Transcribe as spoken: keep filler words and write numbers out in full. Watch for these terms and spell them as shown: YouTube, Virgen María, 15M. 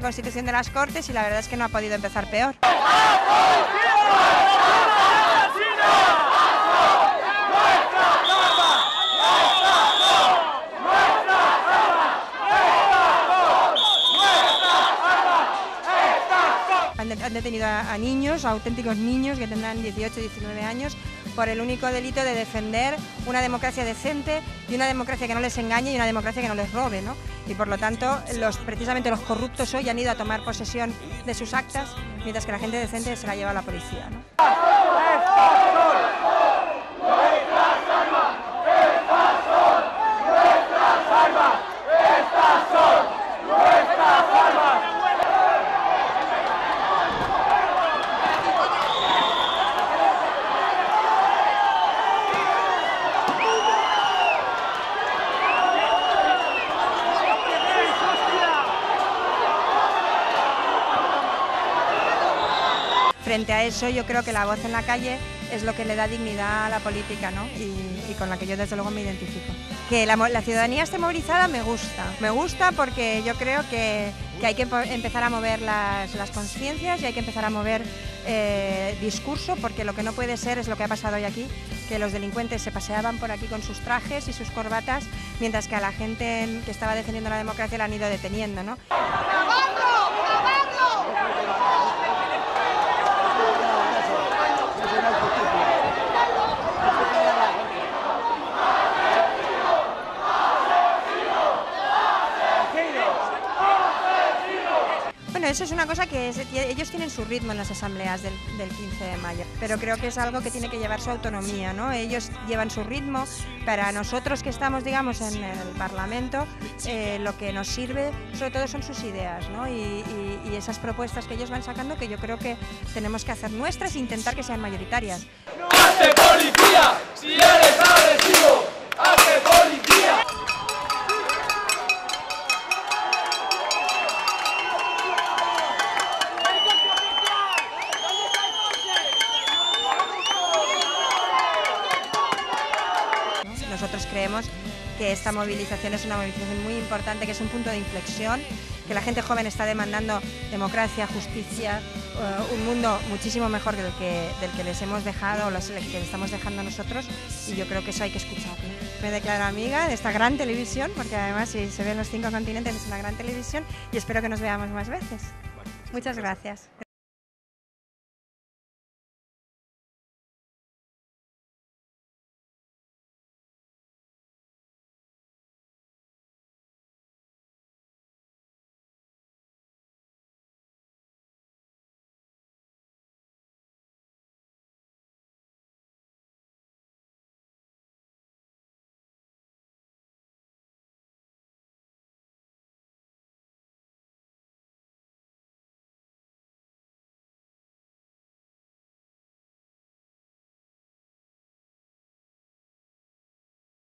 la Constitución de las Cortes y la verdad es que no ha podido empezar peor. Han detenido a niños, a auténticos niños que tendrán dieciocho, diecinueve años por el único delito de defender una democracia decente y una democracia que no les engañe y una democracia que no les robe, ¿no? Y por lo tanto, los, precisamente los corruptos hoy han ido a tomar posesión de sus actas, mientras que la gente decente se la lleva a la policía, ¿no? Frente a eso, yo creo que la voz en la calle es lo que le da dignidad a la política, ¿no? y, y con la que yo desde luego me identifico. Que la, la ciudadanía esté movilizada me gusta, me gusta porque yo creo que, que hay que empezar a mover las, las conciencias y hay que empezar a mover eh, discurso, porque lo que no puede ser es lo que ha pasado hoy aquí, que los delincuentes se paseaban por aquí con sus trajes y sus corbatas, mientras que a la gente que estaba defendiendo la democracia la han ido deteniendo, ¿no? Bueno, eso es una cosa que es, ellos tienen su ritmo en las asambleas del, del quince de mayo, pero creo que es algo que tiene que llevar su autonomía, ¿no? Ellos llevan su ritmo. Para nosotros que estamos, digamos, en el Parlamento, eh, lo que nos sirve sobre todo son sus ideas, ¿no? y, y, y esas propuestas que ellos van sacando, que yo creo que tenemos que hacer nuestras e intentar que sean mayoritarias. ¡Hazte policía! ¡Si eres agresivo! ¡Hazte policía! Nosotros creemos que esta movilización es una movilización muy importante, que es un punto de inflexión, que la gente joven está demandando democracia, justicia, uh, un mundo muchísimo mejor que del, que del que les hemos dejado, o los que les estamos dejando nosotros, y yo creo que eso hay que escucharlo. Me declaro amiga de esta gran televisión, porque además si se ven los cinco continentes es una gran televisión, y espero que nos veamos más veces. Muchas gracias.